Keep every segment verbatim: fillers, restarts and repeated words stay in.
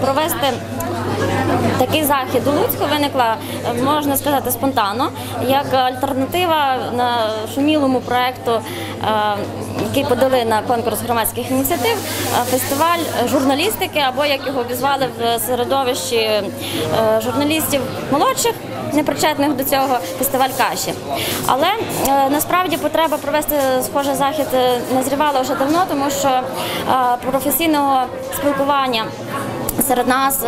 провести такий захід у Луцьку виникла, можна сказати, спонтанно, як альтернатива на шумілому проєкту, який подали на конкурс громадських ініціатив, фестиваль журналістики, або як його обізвали в середовищі журналістів молодших, непричетних до цього, фестиваль каші. Але насправді потреба провести схожий захід назрівала вже давно, тому що професійного спілкування серед нас,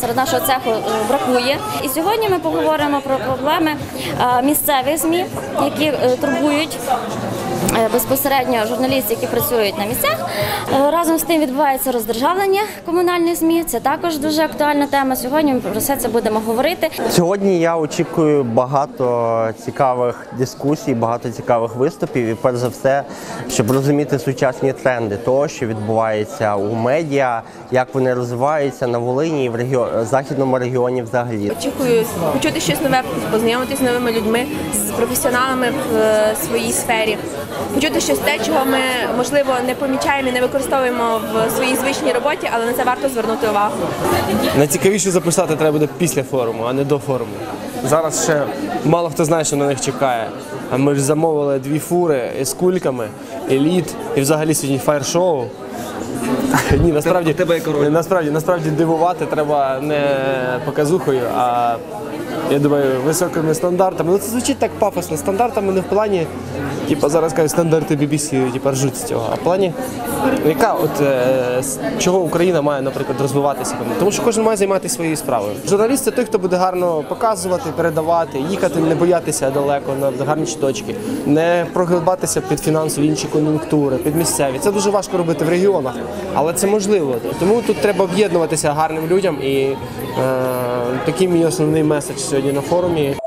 серед нашого цеху бракує. І сьогодні ми поговоримо про проблеми місцевих ЗМІ, які турбують безпосередньо журналістів, які працюють на місцях. Разом з тим відбувається роздержавлення комунальних ЗМІ. Це також дуже актуальна тема. Сьогодні ми про все це будемо говорити. Сьогодні я очікую багато цікавих дискусій, багато цікавих виступів. І перш за все, щоб розуміти сучасні тренди того, що відбувається у медіа, як вони розвиваються на Волині і в регіон... Західному регіоні взагалі. Очікую почути щось нове, познайомитися з новими людьми, з професіоналами в своїй сфері. Почути щось те, чого ми, можливо, не помічаємо і не використовуємо в своїй звичній роботі, але на це варто звернути увагу. Найцікавіше записати треба буде після форуму, а не до форуму. Зараз ще мало хто знає, що на них чекає. А ми ж замовили дві фури з кульками, еліт і взагалі сьогодні фаєр-шоу. Ні, насправді, насправді, насправді дивувати треба не показухою, а, я думаю, високими стандартами. Ну, це звучить так пафосно, стандартами не в плані, типу, зараз кажуть, стандарти бі бі сі, типу, ржуть з цього, а в плані, яка, от, е, чого Україна має, наприклад, розвиватися. Тому що кожен має займатися своєю справою. Журналіст – це той, хто буде гарно показувати, передавати, їхати, не боятися далеко, на гарні точки, не прогибатися під фінансові інші кон'юнктури, під місцеві. Це дуже важко робити в регіонах, але це можливо. Тому тут треба об'єднуватися гарним людям і е, такий мій основний меседж сьогодні на форумі.